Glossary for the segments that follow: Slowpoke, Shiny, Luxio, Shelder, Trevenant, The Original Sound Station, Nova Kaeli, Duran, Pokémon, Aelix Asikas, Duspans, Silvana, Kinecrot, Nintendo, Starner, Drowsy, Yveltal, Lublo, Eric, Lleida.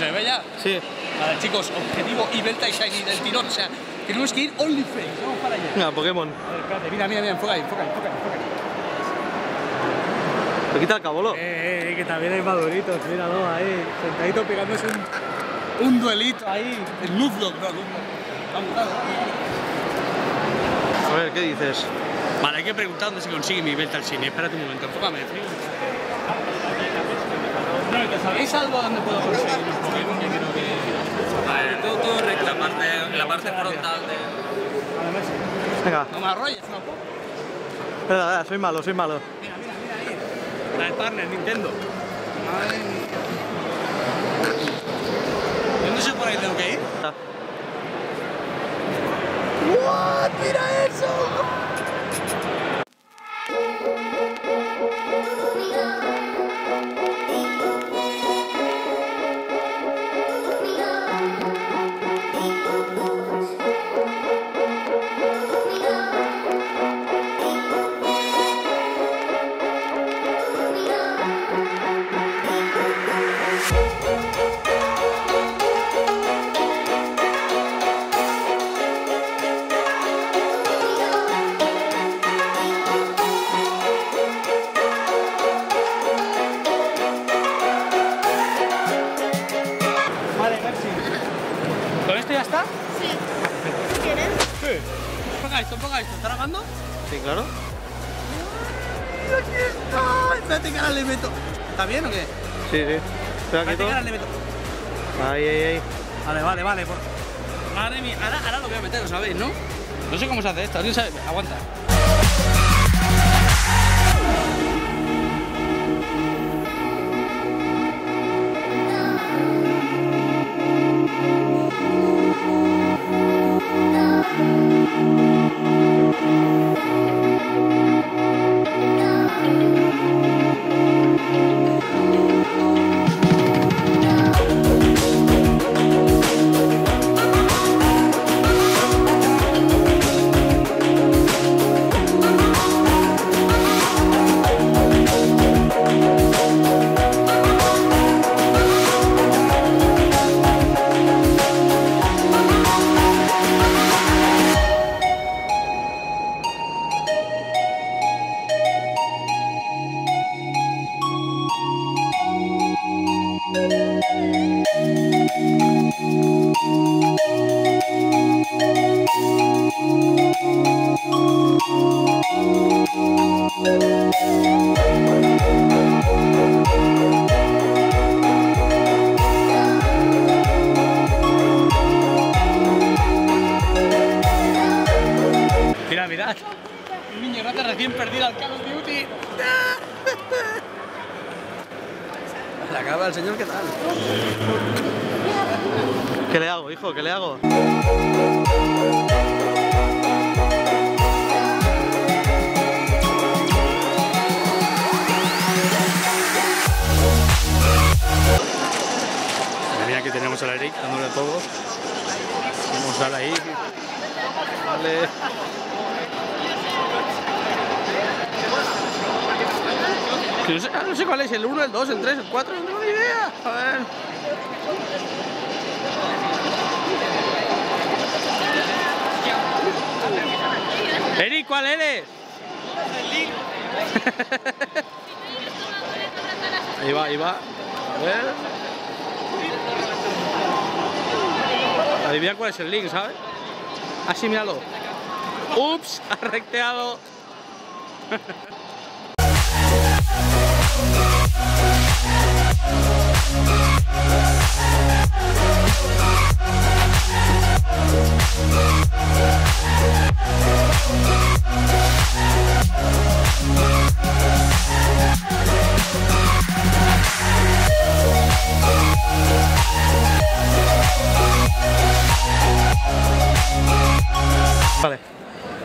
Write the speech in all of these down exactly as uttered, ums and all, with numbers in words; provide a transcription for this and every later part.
se ve ya. Sí. Vale, chicos, objetivo Yveltal y Shiny del tirón. O sea, tenemos que ir only face. Vamos para allá. Mira, Pokémon. A ver, espérate, mira, mira, mira, enfoca ahí, enfoca ahí, enfoca ahí. ¿Te quita el cabolo? Eh, eh, que también hay maduritos, míralo ahí. Sentadito pegándose un, un duelito ahí. El Lublo, no, Lublo. Vamos, vamos. A ver, ¿qué dices? Vale, hay que preguntar dónde se consigue mi Yveltal Shiny. Espérate un momento, enfócame. ¿Sabéis algo donde puedo conseguir los Pokémon? Que creo que... A ver, todo, todo recto. La parte, la parte frontal de... Venga. No me arrolles, no puedo. Espera, espera, soy malo, soy malo. Mira, mira, mira ahí. La de Starner, Nintendo. Madre mía. Yo no sé por ahí tengo que ir. ¡What! ¡Mira eso! Sí, sí. Espera que todo. Ahí, ahí, ahí. Vale, vale, vale. Madre mía, ahora, ahora lo voy a meter, lo sabéis, ¿no? No sé cómo se hace esto, ¿alguien sabe? Aguanta. ¿Qué le hago? Mira que tenemos al Eric dándole a todos. Vamos a darle ahí. Vale. No sé, no sé cuál es, el uno, el dos, el tres, el cuatro, no tengo ni idea. A ver. Eric, ¿cuál eres? Ahí va, ahí va. A ver. Adivina cuál es el link, ¿sabes? Así, míralo. Ups, ha recteado. Vale,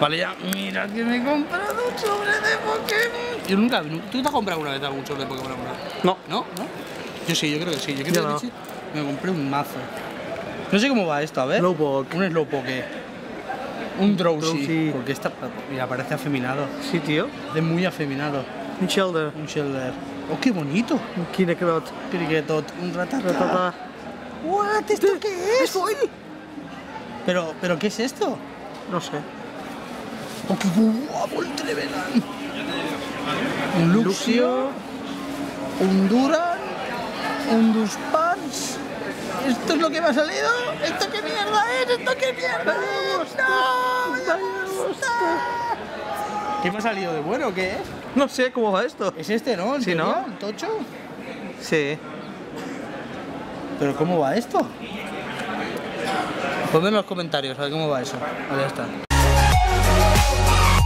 vale ya, mira que me he comprado un sobre de Pokémon. Yo nunca, ¿tú te has comprado una vez algún sobre de Pokémon? No. ¿No? ¿No? Yo sí, yo creo que sí. Yo creo yo que no. Sí. Me compré un mazo. No sé cómo va esto, a ver. Slowpoke. Un Slowpoke. Un Drowsy. Porque esta, mira, parece afeminado. Sí, tío. Es muy afeminado. Un Shelder. Un Shelder. Oh, qué bonito. Un Kinecrot. Kinecrot. Un Rata-Rata. What, ¿esto qué es? Oil. Pero, pero ¿qué es esto? No sé. Oh, qué guapo el Trevenant. Un Luxio, un Duran, un Duspans. ¿Esto es lo que me ha salido? ¿Esto qué mierda es? ¿Esto qué mierda es? ¡No! ¡Ya basta! ¿Qué me ha salido de bueno o qué? No sé cómo va esto. Es este, ¿no? ¿El, sí, ¿no? ¿El tocho? Sí. ¿Pero cómo va esto? Ponme en los comentarios a ver cómo va eso. Vale, ya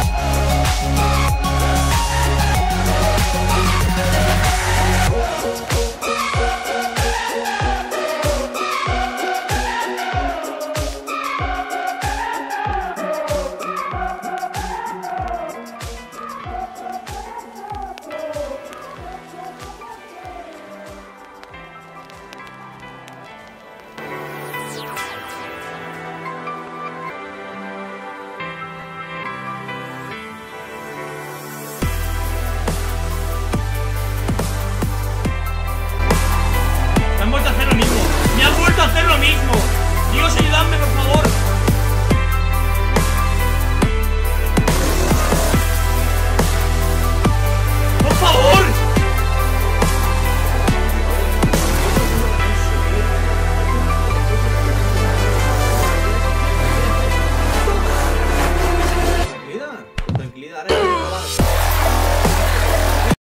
está.